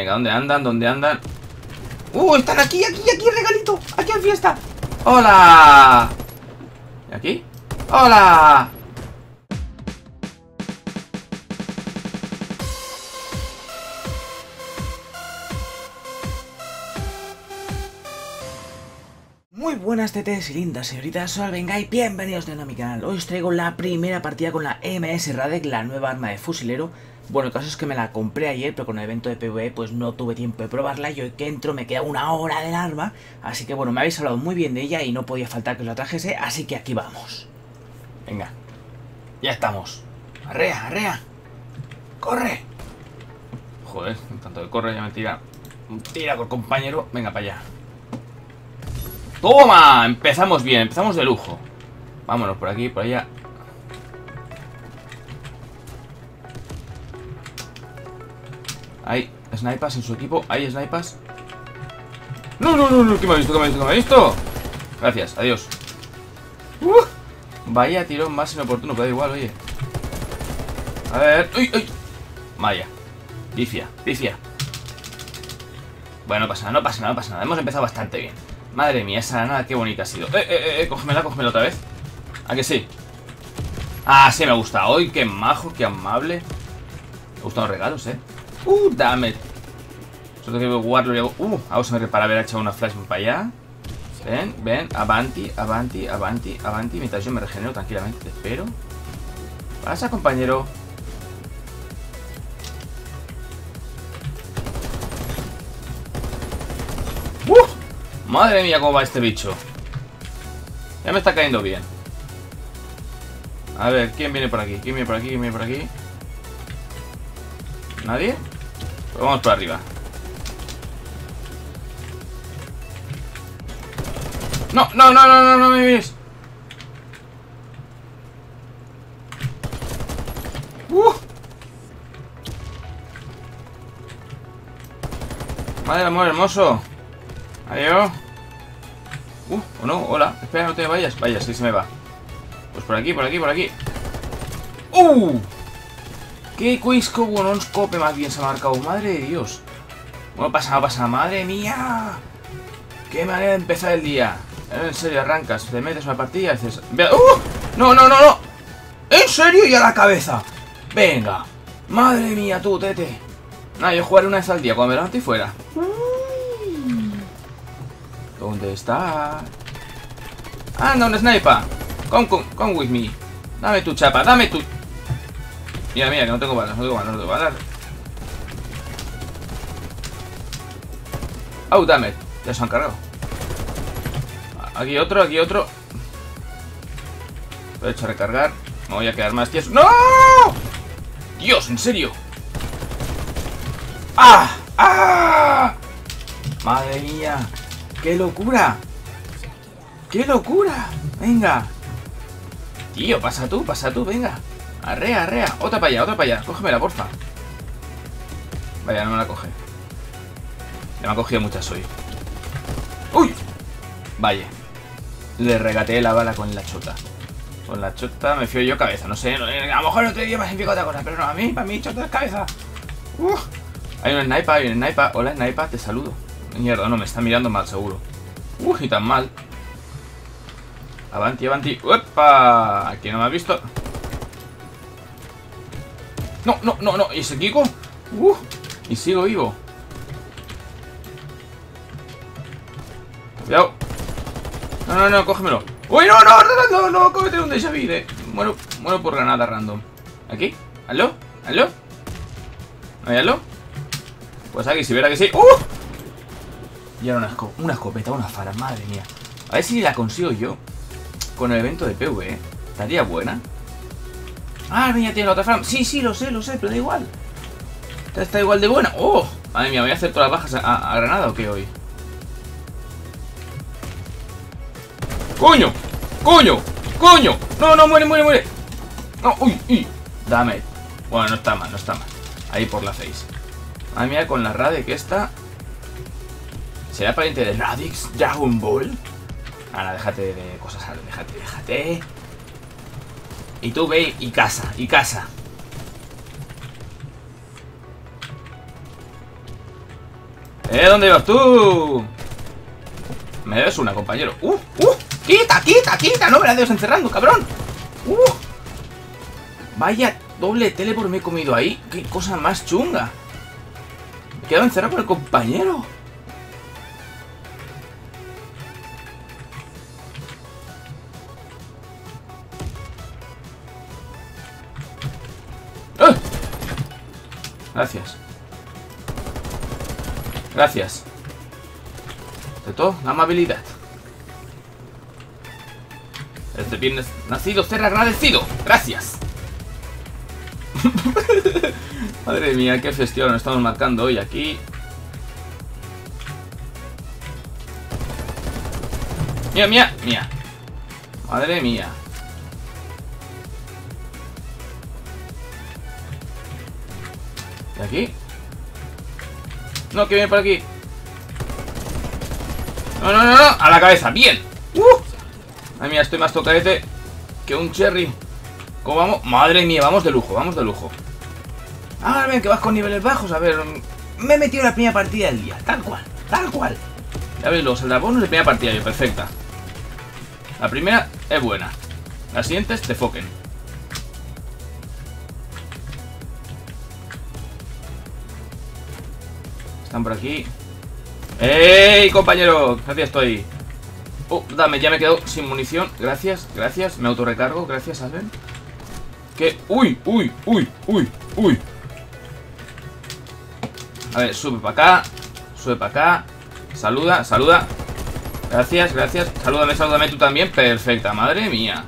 Venga, ¿dónde andan? ¿Dónde andan? Están aquí, aquí, aquí, regalito. Aquí en fiesta. ¡Hola! ¿Y aquí? ¡Hola! Muy buenas tetes y lindas señoritas, soy Albengai, bienvenidos de nuevo a mi canal. Hoy os traigo la primera partida con la MS Radek, la nueva arma de fusilero. Bueno, el caso es que me la compré ayer, pero con el evento de PvE pues no tuve tiempo de probarla. Y hoy que entro me queda una hora del arma, así que bueno, me habéis hablado muy bien de ella y no podía faltar que os la trajese, así que aquí vamos. Venga, ya estamos. Arrea, arrea. Corre. Joder, tanto que corre ya me tira. Tira, compañero, venga para allá. ¡Toma! Empezamos bien, empezamos de lujo. Vámonos por aquí, por allá. Hay snipers en su equipo, hay snipers. ¡No, no, no, no! ¿Qué me ha visto? ¿Qué me ha visto? ¿Qué me ha visto? Gracias, adiós. Vaya tirón más inoportuno, pero da igual, oye. A ver... ¡Uy, uy! Vaya. Pifia, pifia. Bueno, no pasa nada, no pasa nada, no pasa nada. Hemos empezado bastante bien. Madre mía, esa granada qué bonita ha sido. Cógemela, cógemela otra vez. ¿A que sí? Ah, sí, me gusta. Hoy, qué majo, qué amable. Me gustan los regalos, damn it. Solo que guardarlo y hago. Ahora se me repara haber echado una flash para allá. Ven, ven, avanti, avanti, avanti, avanti. Mientras yo me regenero tranquilamente, espero. Pasa, compañero. Madre mía, cómo va este bicho. Ya me está cayendo bien. A ver, ¿quién viene por aquí? ¿Quién viene por aquí? ¿Quién viene por aquí? ¿Nadie? Pues vamos por arriba. No, no, no, no, no, no me mires. Madre amor hermoso. Adiós. O no, hola. Espera, no te vayas. Vaya, sí se me va. Pues por aquí, por aquí, por aquí. ¡Qué cuisco! Bueno, un scope más bien se ha marcado. Madre de Dios. Bueno, pasa, no pasa. Madre mía. Qué manera de empezar el día. En serio, arrancas. Te metes una partida y dices... No, no, no, no. ¿En serio? Y a la cabeza. Venga. Madre mía, tú, tete. Nada, yo jugaré una vez al día. Cuando me levanto y fuera. ¿Dónde está? ¡Anda, un sniper! Come with me. Dame tu chapa, dame tu... Mira, mira, que no tengo balas, no tengo balas, no tengo balas. ¡Oh, damn it! Ya se han cargado. Aquí otro, aquí otro. Lo he hecho a recargar. Me voy a quedar más tieso. ¡No! ¡Dios, en serio! ¡Ah! ¡Ah! ¡Madre mía! ¡Qué locura! ¡Qué locura! ¡Venga! Tío, pasa tú, venga. Arrea, arrea. Otra para allá, otra para allá. Cógemela, porfa. Vaya, no me la coge. Le me ha cogido muchas hoy. ¡Uy! Vaya. Le regateé la bala con la chota. Con la chota me fío yo cabeza. No sé, a lo mejor no te diría más significa otra cosa. Pero no, para mí chota es cabeza. Hay un sniper, hay un sniper. Hola, sniper, te saludo. Mierda, no, me está mirando mal, seguro. Y tan mal. Avanti, avanti. ¡Uepa! Aquí no me ha visto. No, no, no, no. ¿Y ese Kiko? Y sigo vivo. Cuidado. No, no, no, cógemelo. ¡Uy, no, no, no, no, no! Cómete un déjà vu, Muero, muero por granada random. ¿Aquí? ¿Aló? ¿Aló? ¿No hay aló? Pues aquí, si verá que sí. Y ahora una escopeta, una fara, madre mía. A ver si la consigo yo. Con el evento de PvE. ¿Estaría buena? Ah, mira, tiene la otra fara. Sí, sí, lo sé, pero da igual. Está igual de buena. ¡Oh! Madre mía, voy a hacer todas las bajas a granada o qué hoy. ¡Coño! ¡Coño! ¡Coño! ¡No, no, muere, muere, muere! ¡No! ¡Uy! ¡Uy! Dame. Bueno, no está mal, no está mal. Ahí por la face. Madre mía, con la Radek que está. ¿Será pariente de Radix? ¿Dragon Ball? Ahora, déjate de cosas, ahora, déjate, déjate. Y tú ve y casa, y casa. ¿Dónde ibas tú? Me debes una, compañero. ¡Quita, quita, quita! No me la debes encerrando, cabrón. Vaya doble teleport me he comido ahí. ¡Qué cosa más chunga! Me he quedado encerrado por el compañero. ¡Ah! Gracias. Gracias. De todo, amabilidad. Este viernes nacido ser agradecido. Gracias. Madre mía, qué festión nos estamos marcando hoy aquí. Mía, mía, mía. Madre mía. ¿Y aquí? No, que viene por aquí. No, no, no, no. A la cabeza, bien. Ay, mira, estoy más tocadete que un cherry. ¿Cómo vamos? Madre mía, vamos de lujo, vamos de lujo. Ahora ven que vas con niveles bajos. A ver, me he metido en la primera partida del día. Tal cual, tal cual. Ya veis, los saldabonos de primera partida, yo, perfecta. La primera es buena. Las siguientes te foquen. Están por aquí. ¡Ey, compañero! Gracias, estoy. Dame, ya me he quedado sin munición. Gracias, gracias. Me autorrecargo. Gracias, Alben. Que... ¡Uy, uy, uy, uy, uy! A ver, sube para acá. Sube para acá. Saluda, saluda. Gracias, gracias. Salúdame, salúdame tú también. Perfecta, madre mía.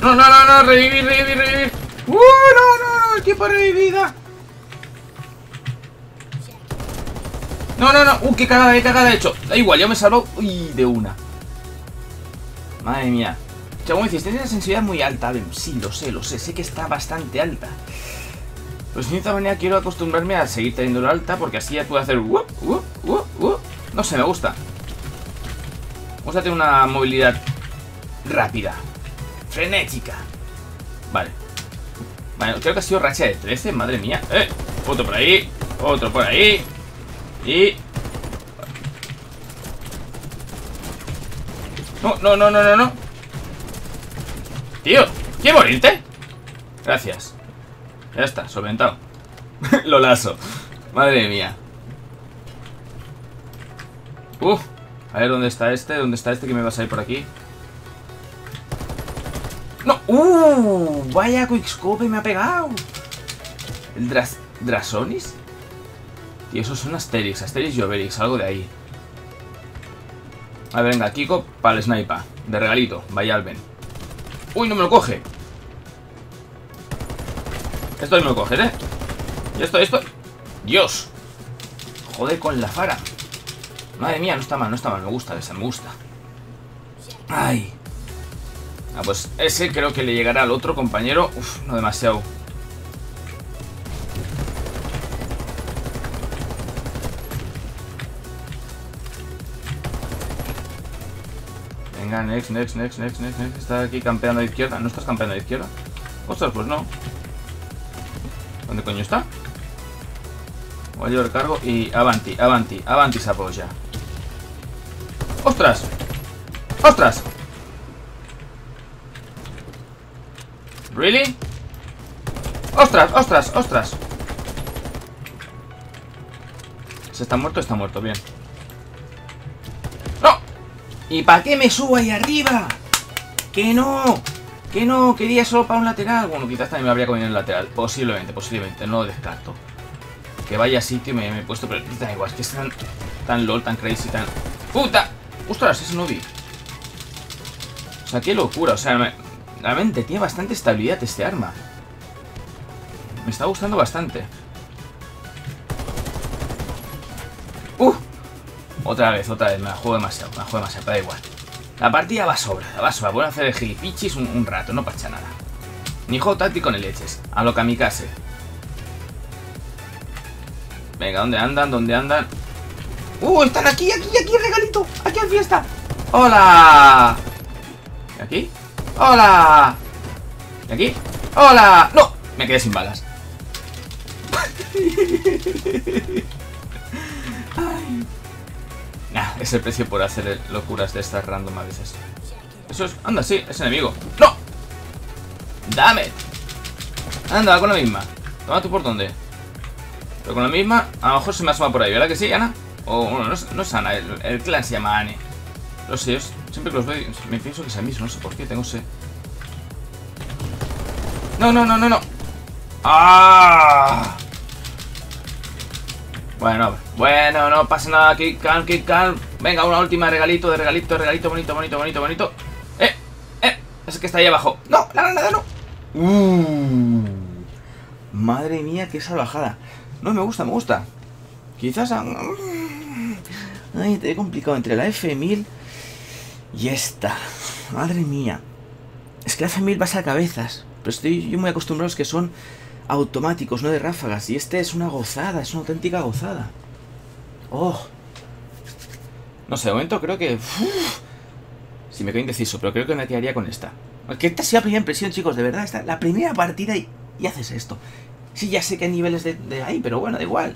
No, no, no, no, revivir, revivir, revivir. No, no, no, tiempo de revivida. No, no, no, qué cagada he hecho. Da igual, ya me salvó. Uy, de una. Madre mía. Chavo, dices, tienes una sensibilidad muy alta. Ven, sí, lo sé, sé que está bastante alta. Pues de cierta manera quiero acostumbrarme a seguir teniéndola alta, porque así ya puedo hacer no sé, me gusta. Vamos a tener una movilidad rápida. Frenética. Vale. Vale, creo que ha sido racha de 13, madre mía. Otro por ahí, otro por ahí. Y... No, no, no, no, no, no. Tío, ¿quieres morirte? Gracias. Ya está, solventado. Lo lazo. Madre mía. A ver, ¿dónde está este? ¿Dónde está este que me va a salir por aquí? ¡No! ¡Vaya quickscope me ha pegado! ¿El Drasonis? Tío, esos son Asterix, Asterix y Overix, algo de ahí. A ver, venga, Kiko para el sniper. De regalito, vaya Alben. ¡Uy, no me lo coge! Esto no me lo coges, ¿eh? Y esto, esto... ¡Dios! Joder con la fara. Madre mía, no está mal, no está mal. Me gusta esa, me gusta. ¡Ay! Ah, pues ese creo que le llegará al otro compañero. Uf, no demasiado. Venga, next, next, next, next, next, next. Está aquí campeando a la izquierda. ¿No estás campeando a la izquierda? Ostras, pues no. ¿Dónde coño está? Voy a llevar cargo y avanti, avanti, avanti se apoya. ¡Ostras! ¡Ostras! ¿Really? ¡Ostras, ostras, ostras! ¿Se está muerto? Está muerto, bien. ¡No! ¿Y para qué me subo ahí arriba? ¡Que no! ¡Que no! Quería solo para un lateral. Bueno, quizás también me habría comido el lateral. Posiblemente, posiblemente. No lo descarto. Que vaya sitio me he puesto... Pero da igual, es que es tan lol, tan crazy, tan... ¡Puta! ¡Ostras! Eso no vi. O sea, qué locura. O sea, realmente tiene bastante estabilidad este arma. Me está gustando bastante. Otra vez, me la juego demasiado, pero da igual. La partida va sobra, va sobra. Voy a hacer el gilipichis un rato, no pasa nada. Ni juego táctico ni leches. A lo kamikaze. Venga, ¿dónde andan? ¿Dónde andan? Están aquí, aquí, aquí, regalito. Aquí al fiesta. ¡Hola! ¿Aquí? ¡Hola! ¿Y aquí? ¡Hola! ¡No! Me quedé sin balas. Nah, es el precio por hacer locuras de estas random a veces. Eso es... Anda, sí, es enemigo. ¡No! ¡Dame! Anda, con la misma. Toma tú por dónde. Pero con la misma, a lo mejor se me asoma por ahí, ¿verdad que sí, Ana? O bueno, no es Ana, el clan se llama Anne. No sé, yo siempre que los veo me pienso que es el mismo, no sé por qué, tengo sed. No. ¡Ah! Bueno, no pasa nada, kick calm. Venga, una última, regalito, bonito. Es que está ahí abajo. No, la granada no. Madre mía, qué salvajada. No, me gusta. Quizás... Ay, te he complicado entre la F1000 y esta. Madre mía. Es que la F1000 va a ser cabezas. Pero estoy yo muy acostumbrado a los que son automáticos, no de ráfagas. Y este es una gozada, es una auténtica gozada. Oh. No sé, de momento creo que... Si me quedo indeciso, pero creo que me quedaría con esta. Porque esta ha sido la primera impresión, chicos, de verdad. Esta, la primera partida y haces esto. Sí, ya sé que hay niveles de ahí, pero bueno, da igual.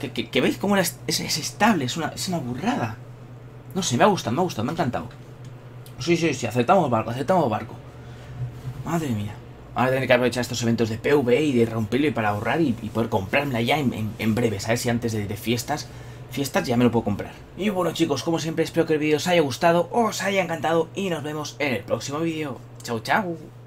Que veis cómo es estable, es una burrada. No sé, me ha gustado, me ha encantado. Sí, aceptamos barco. Madre mía. Ahora tendré que aprovechar estos eventos de PvE y de romperlo y para ahorrar y poder comprármela ya en breve. A ver si antes de fiestas ya me lo puedo comprar. Y bueno, chicos, como siempre, espero que el vídeo os haya gustado, os haya encantado y nos vemos en el próximo vídeo. Chau.